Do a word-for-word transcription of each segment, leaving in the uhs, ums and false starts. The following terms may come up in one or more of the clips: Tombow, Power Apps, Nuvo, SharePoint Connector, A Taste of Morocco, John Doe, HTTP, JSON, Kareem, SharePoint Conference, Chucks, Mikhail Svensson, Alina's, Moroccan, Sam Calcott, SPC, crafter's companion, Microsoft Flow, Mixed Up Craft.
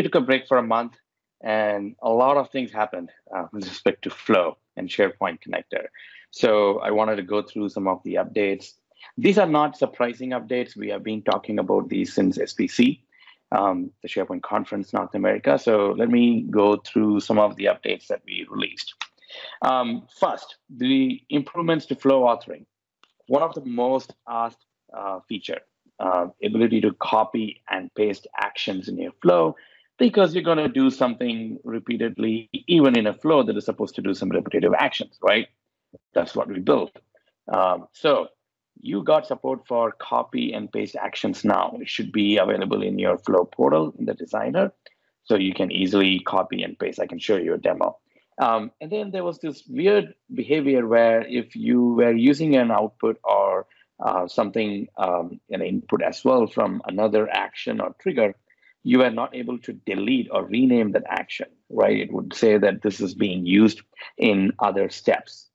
we took a break for a month, and a lot of things happened uh, with respect to Flow and SharePoint Connector. So I wanted to go through some of the updates. These are not surprising updates. We have been talking about these since S P C, um, the SharePoint Conference North America. So let me go through some of the updates that we released. Um, first, the improvements to Flow authoring. One of the most asked uh, feature, uh, ability to copy and paste actions in your Flow, because you're going to do something repeatedly, even in a Flow that is supposed to do some repetitive actions, right? That's what we built. Um, so you got support for copy and paste actions now. It should be available in your Flow portal in the designer, so you can easily copy and paste. I can show you a demo. Um, and then there was this weird behavior where if you were using an output or uh, something, um, an input as well from another action or trigger, you are not able to delete or rename that action, right? It would say that this is being used in other steps.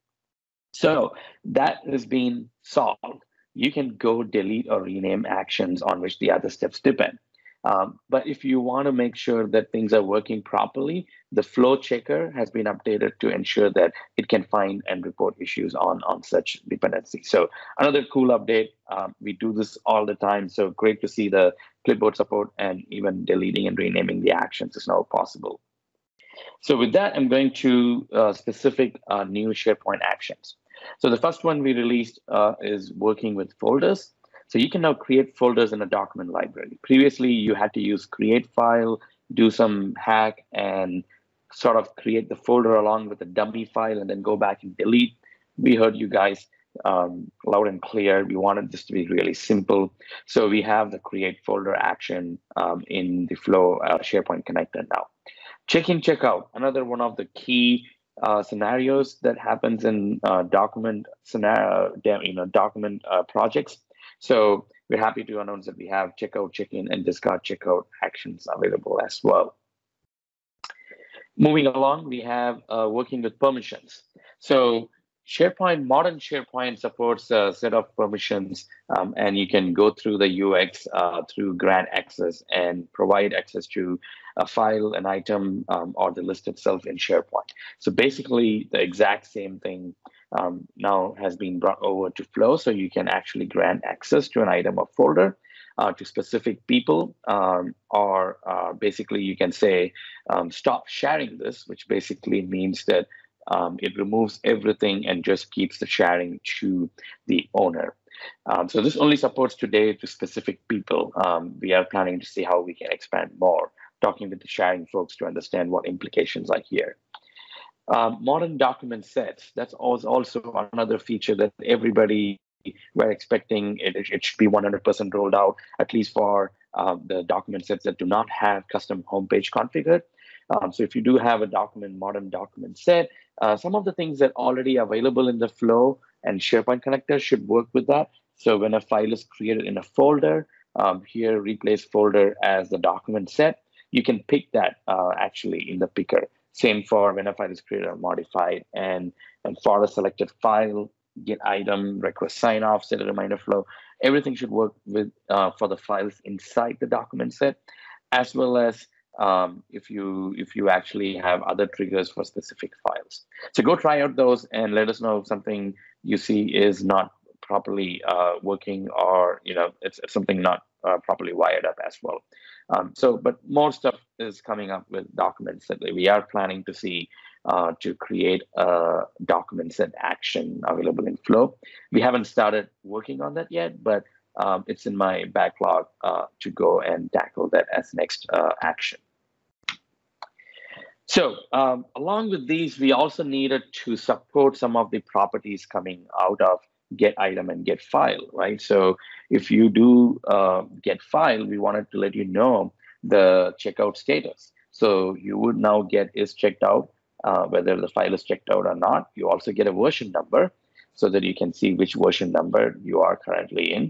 So that has been solved. You can go delete or rename actions on which the other steps depend. Um, but if you want to make sure that things are working properly, the Flow checker has been updated to ensure that it can find and report issues on, on such dependencies. So another cool update, um, we do this all the time. So great to see the clipboard support, and even deleting and renaming the actions is now possible. So with that, I'm going to uh, specific uh, new SharePoint actions. So the first one we released uh, is working with folders. So you can now create folders in a document library. Previously, you had to use create file, do some hack, and sort of create the folder along with a dummy file, and then go back and delete. We heard you guys um, loud and clear. We wanted this to be really simple. So we have the create folder action um, in the Flow uh, SharePoint Connector now. Check-in, check-out, another one of the key Uh, scenarios that happens in uh, document scenario, you know, document uh, projects. So we're happy to announce that we have checkout, check-in, and discard checkout actions available as well. Moving along, we have uh, working with permissions. So SharePoint, modern SharePoint supports a set of permissions, um, and you can go through the U X uh, through grant access and provide access to a file, an item, um, or the list itself in SharePoint. So basically the exact same thing um, now has been brought over to Flow, so you can actually grant access to an item or folder uh, to specific people, um, or uh, basically you can say, um, stop sharing this, which basically means that Um, it removes everything and just keeps the sharing to the owner. Um, so this only supports today to specific people. Um, we are planning to see how we can expand more, talking with the sharing folks to understand what implications are here. Um, modern document sets, that's also another feature that everybody we're expecting. It, it should be one hundred percent rolled out, at least for uh, the document sets that do not have custom homepage configured. Um, so if you do have a document, modern document set, uh, some of the things that are already available in the Flow and SharePoint Connector should work with that. So when a file is created in a folder, um, here replace folder as the document set, you can pick that uh, actually in the picker. Same for when a file is created or modified, and, and for the selected file, get item, request sign off, set a reminder flow. Everything should work with uh, for the files inside the document set, as well as um, if you if you actually have other triggers for specific files. So go try out those and let us know if something you see is not properly uh, working, or you know it's something not uh, properly wired up as well. Um, so, but more stuff is coming up with documents that we are planning to see. Uh, to create a document set action available in Flow. We haven't started working on that yet, but um, it's in my backlog uh, to go and tackle that as next uh, action. So um, along with these, we also needed to support some of the properties coming out of get item and get file, right? So if you do uh, get file, we wanted to let you know the checkout status. So you would now get is checked out, Uh, whether the file is checked out or not. You also get a version number so that you can see which version number you are currently in.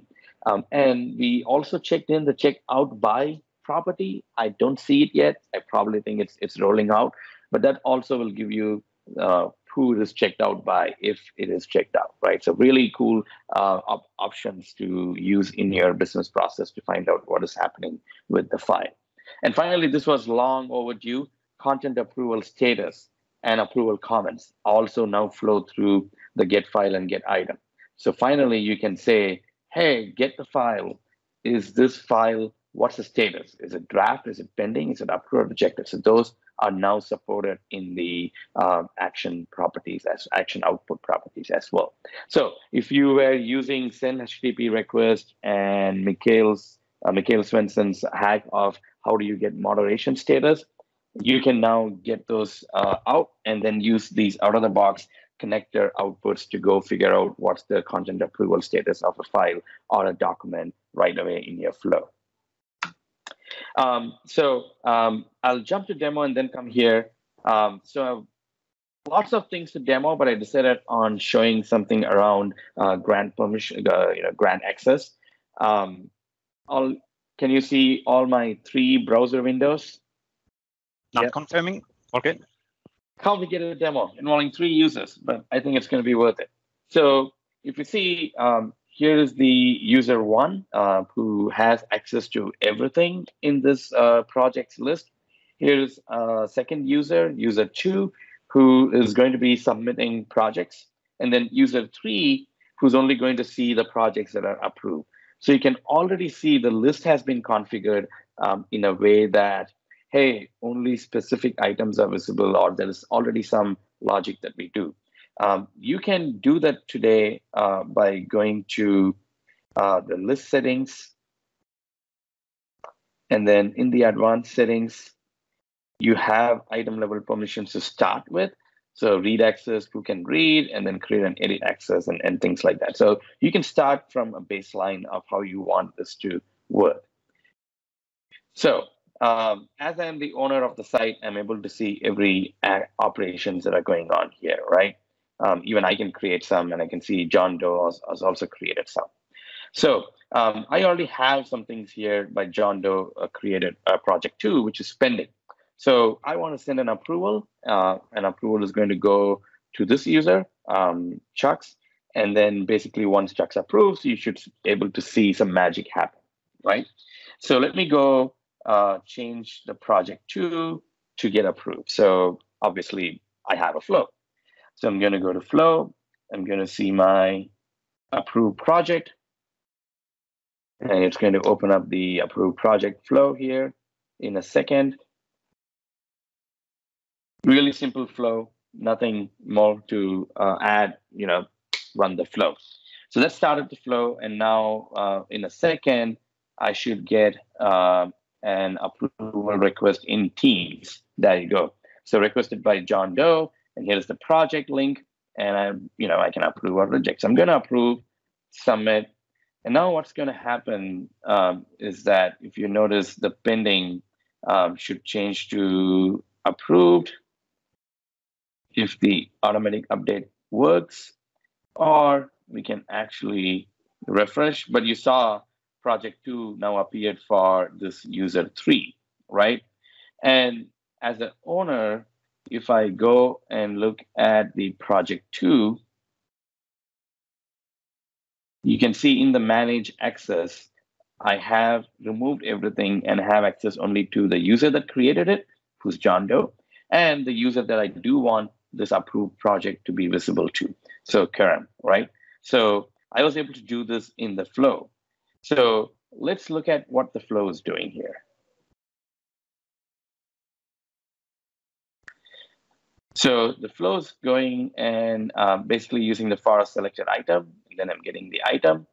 Um, and we also checked in the check out by property. I don't see it yet. I probably think it's it's rolling out, but that also will give you uh, who it is checked out by if it is checked out, right? So really cool uh, op options to use in your business process to find out what is happening with the file. And finally, this was long overdue, content approval status and approval comments also now flow through the get file and get item. So finally, you can say, hey, get the file. Is this file, what's the status? Is it draft? Is it pending? Is it approved or rejected? So those are now supported in the uh, action properties, as action output properties as well. So if you were using send H T T P request and Mikhail's, uh, Mikhail Svensson's hack of how do you get moderation status, you can now get those uh, out and then use these out of the box connector outputs to go figure out what's the content approval status of a file or a document right away in your flow. Um, so um, I'll jump to demo and then come here. Um, so lots of things to demo, but I decided on showing something around uh, grant permission, uh, you know, grant access. Um, all, can you see all my three browser windows? Not yep. Confirming. Okay. Complicated demo involving three users, but I think it's going to be worth it. So if you see, um, here is the user one uh, who has access to everything in this uh, project's list. Here's a second user, user two, who is going to be submitting projects. And then user three, who's only going to see the projects that are approved. So you can already see the list has been configured um, in a way that, hey, only specific items are visible, or there is already some logic that we do. Um, you can do that today uh, by going to uh, the list settings. And then in the advanced settings, you have item level permissions to start with. So read access, who can read, and then create and edit access and, and things like that. So you can start from a baseline of how you want this to work. So um, as I'm the owner of the site, I'm able to see every operations that are going on here, right? Um, even I can create some, and I can see John Doe has, has also created some. So um, I already have some things here by John Doe uh, created uh, project two, which is pending. So I want to send an approval. Uh, an approval is going to go to this user, um, Chucks, and then basically once Chucks approves, you should be able to see some magic happen, right? So let me go uh, change the project two to get approved. So obviously I have a flow. So I'm going to go to Flow. I'm going to see my approved project. And it's going to open up the approved project flow here in a second. Really simple flow, nothing more to uh, add, you know, run the flow. So that started the flow. And now uh, in a second, I should get uh, an approval request in Teams. There you go. So requested by John Doe. And here's the project link, and I, you know, I can approve or reject. So I'm going to approve, submit, and now what's going to happen um, is that if you notice, the pending um, should change to approved if the automatic update works, or we can actually refresh. But you saw project two now appeared for this user three, right? And as an owner, if I go and look at the project two, you can see in the manage access, I have removed everything and have access only to the user that created it, who's John Doe, and the user that I do want this approved project to be visible to. So Kareem, right? So I was able to do this in the flow. So let's look at what the flow is doing here. So the flow is going and uh, basically using the forest selected item, and then I'm getting the item.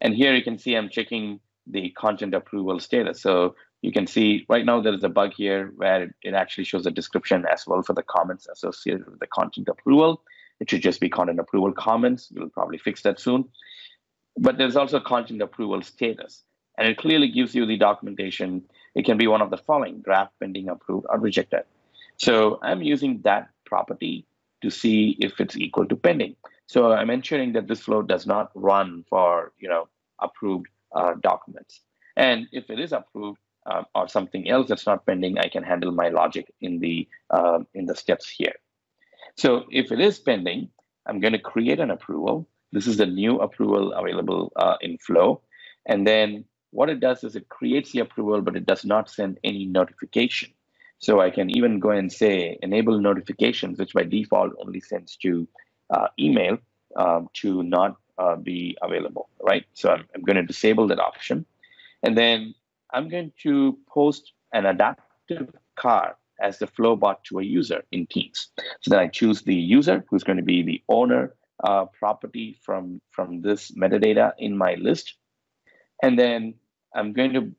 And here you can see I'm checking the content approval status. So you can see right now there is a bug here where it, it actually shows a description as well for the comments associated with the content approval. It should just be content approval comments. We'll probably fix that soon. But there's also content approval status. And it clearly gives you the documentation. It can be one of the following: draft, pending, approved, or rejected. So I'm using that property to see if it's equal to pending. So I'm ensuring that this flow does not run for, you know, approved uh, documents. And if it is approved uh, or something else that's not pending, I can handle my logic in the uh, in the steps here. So if it is pending, I'm going to create an approval. This is the new approval available uh, in Flow. And then what it does is it creates the approval, but it does not send any notification. So I can even go and say enable notifications, which by default only sends to uh, email um, to not uh, be available, right? So I'm, I'm going to disable that option. And then I'm going to post an adaptive card as the flow bot to a user in Teams. So then I choose the user who's going to be the owner uh, property from, from this metadata in my list. And then I'm going to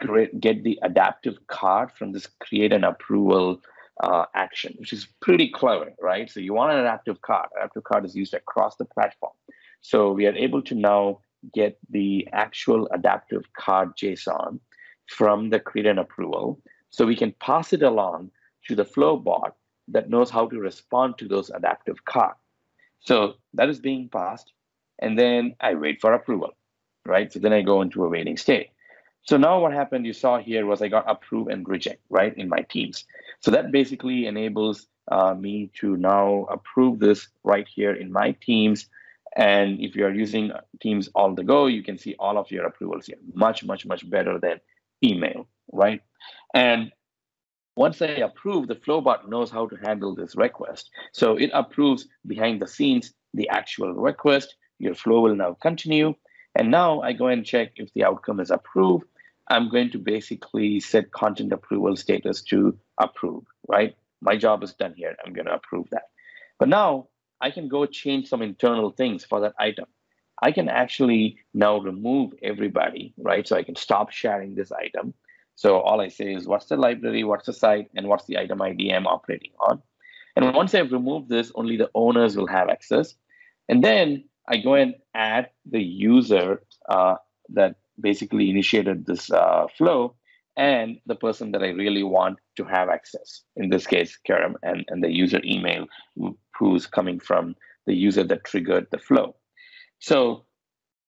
create, get the adaptive card from this create an approval uh, action, which is pretty clever, right? So you want an adaptive card. Adaptive card is used across the platform. So we are able to now get the actual adaptive card JSON from the create an approval. So we can pass it along to the flow bot that knows how to respond to those adaptive card. So that is being passed. And then I wait for approval, right? So then I go into a waiting state. So now what happened you saw here was I got approve and reject, right, in my Teams. So that basically enables uh, me to now approve this right here in my Teams. And if you're using Teams all the go, you can see all of your approvals here. Much, much, much better than email, right? And once I approve, the Flowbot knows how to handle this request. So it approves behind the scenes the actual request. Your flow will now continue. And now I go and check if the outcome is approved. I'm going to basically set content approval status to approve, right? My job is done here. I'm going to approve that. But now I can go change some internal things for that item. I can actually now remove everybody, right? So I can stop sharing this item. So all I say is what's the library, what's the site, and what's the item I D I'm operating on. And once I've removed this, only the owners will have access. And then I go and add the user uh, that basically initiated this uh, flow and the person that I really want to have access. In this case, Kareem, and, and the user email who's coming from the user that triggered the flow. So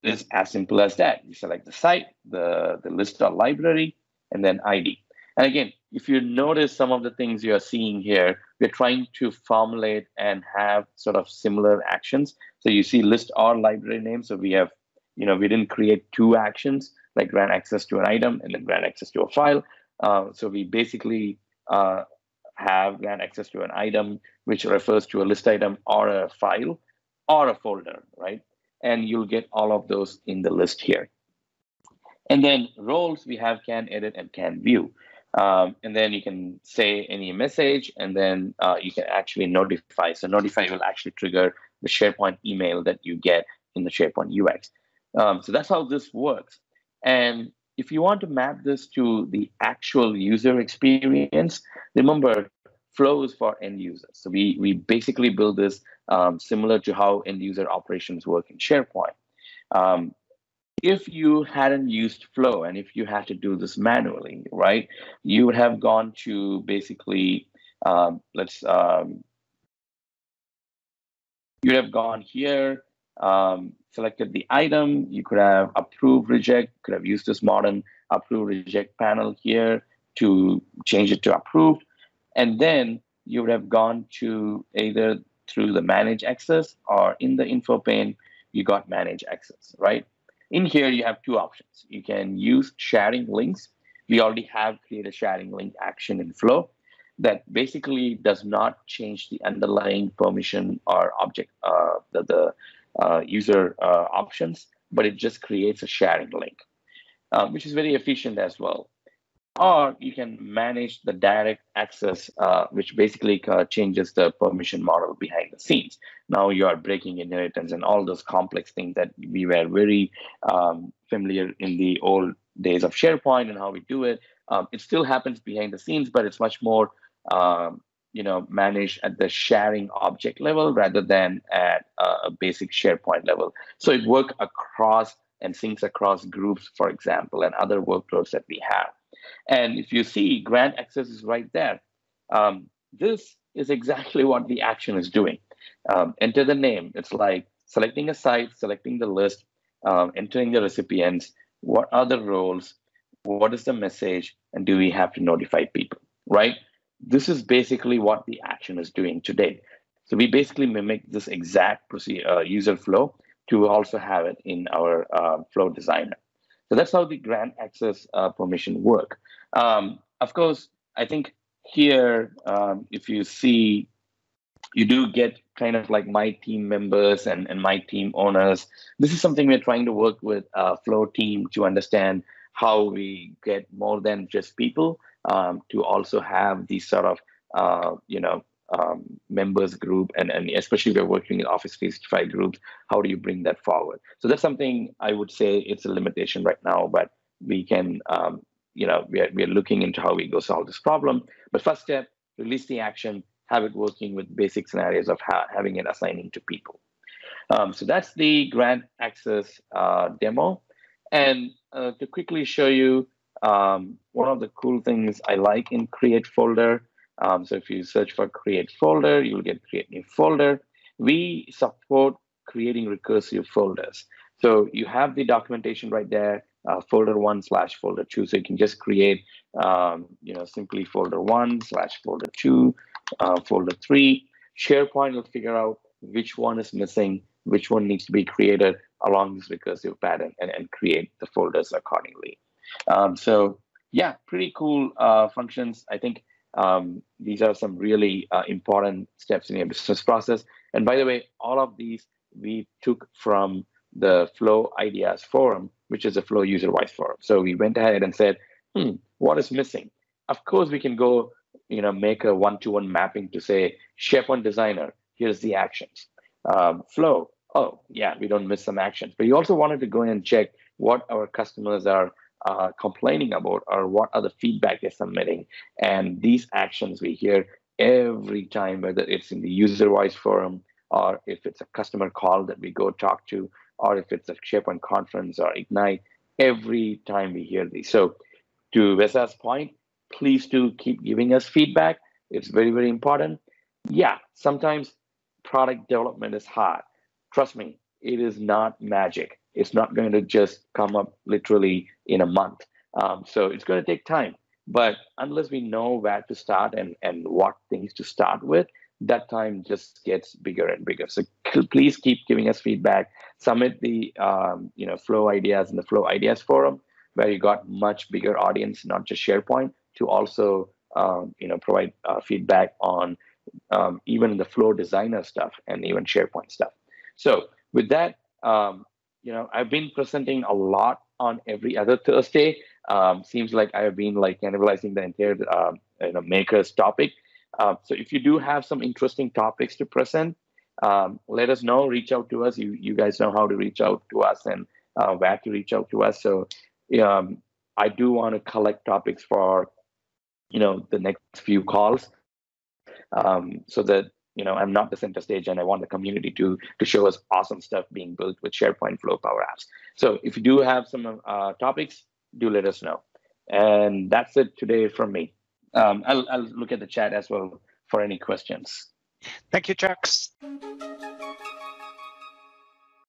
it's as simple as that. You select the site, the, the list or library, and then I D. And again, if you notice some of the things you're seeing here, we're trying to formulate and have sort of similar actions. So you see list or library name. So we have, you know, we didn't create two actions, like grant access to an item and then grant access to a file. Uh, so we basically uh, have grant access to an item, which refers to a list item or a file or a folder, right? And you'll get all of those in the list here. And then roles, we have can edit and can view. Um, and then you can say any message, and then uh, you can actually notify. So notify will actually trigger the SharePoint email that you get in the SharePoint U X. Um, so that's how this works. And if you want to map this to the actual user experience, remember Flow is for end users. So we, we basically build this um, similar to how end user operations work in SharePoint. Um, If you hadn't used Flow and if you had to do this manually, right, you would have gone to basically, um, let's, um, you'd have gone here, um, selected the item. You could have approve, reject, could have used this modern approve, reject panel here to change it to approved. And then you would have gone to either through the manage access or in the info pane, you got manage access, right? In here, you have two options. You can use sharing links. We already have created a sharing link action in Flow that basically does not change the underlying permission or object, uh, the, the uh, user uh, options, but it just creates a sharing link, uh, which is very efficient as well. Or you can manage the direct access, uh, which basically uh, changes the permission model behind the scenes. Now you are breaking inheritance and all those complex things that we were very um, familiar in the old days of SharePoint and how we do it. Um, it still happens behind the scenes, but it's much more um, you know, managed at the sharing object level rather than at uh, a basic SharePoint level. So it works across and syncs across groups, for example, and other workloads that we have. And if you see, grant access is right there. Um, this is exactly what the action is doing. Um, enter the name. It's like selecting a site, selecting the list, um, entering the recipients, what are the roles, what is the message, and do we have to notify people, right? This is basically what the action is doing today. So we basically mimic this exact procedure, uh, user flow to also have it in our uh, flow designer. So that's how the grant access uh, permission work. Um, of course, I think here, um, if you see, you do get kind of like my team members and, and my team owners. This is something we're trying to work with uh, Flow team to understand how we get more than just people um, to also have these sort of, uh, you know, Um, members group, and, and especially if you're working in Office three sixty-five groups, how do you bring that forward? So that's something I would say it's a limitation right now, but we can, um, you know, we are, we are looking into how we go solve this problem. But first step, release the action, have it working with basic scenarios of ha having it assigning to people. Um, so that's the grant access uh, demo. And uh, to quickly show you, um, one of the cool things I like in Create Folder. Um, so if you search for create folder, you'll get create new folder. We support creating recursive folders. So you have the documentation right there, uh, folder one slash folder two. So you can just create, um, you know, simply folder one slash folder two, uh, folder three. SharePoint will figure out which one is missing, which one needs to be created along this recursive pattern, and, and create the folders accordingly. Um, so yeah, pretty cool uh, functions, I think. Um, these are some really uh, important steps in your business process. And by the way, all of these we took from the Flow Ideas Forum, which is a Flow user-wise forum. So we went ahead and said, hmm, what is missing? Of course, we can go, you know, make a one-to-one mapping to say, SharePoint Designer, here's the actions. Um, Flow, oh, yeah, we don't miss some actions. But you also wanted to go in and check what our customers are Uh, complaining about, or what are the feedback they're submitting. And these actions we hear every time, whether it's in the user-wise forum, or if it's a customer call that we go talk to, or if it's a SharePoint conference or Ignite, every time we hear these. So to Vesa's point, please do keep giving us feedback. It's very, very important. Yeah, sometimes product development is hard. Trust me, it is not magic. It's not going to just come up literally in a month. Um, so it's going to take time. But unless we know where to start and, and what things to start with, that time just gets bigger and bigger. So please keep giving us feedback. Submit the um, you know, Flow Ideas in the Flow Ideas Forum, where you got much bigger audience, not just SharePoint, to also um, you know, provide uh, feedback on um, even the Flow Designer stuff and even SharePoint stuff. So with that, um, you know, I've been presenting a lot on every other Thursday. Um, seems like I've been like cannibalizing the entire uh, you know, makers topic. Uh, so if you do have some interesting topics to present, um, let us know, reach out to us. You, you guys know how to reach out to us and uh, where to reach out to us. So um, I do want to collect topics for, you know, the next few calls um, so that, you know, I'm not the center stage, and I want the community to to show us awesome stuff being built with SharePoint Flow Power Apps. So if you do have some uh, topics, do let us know. And that's it today from me. Um, I'll, I'll look at the chat as well for any questions. Thank you, Chucks.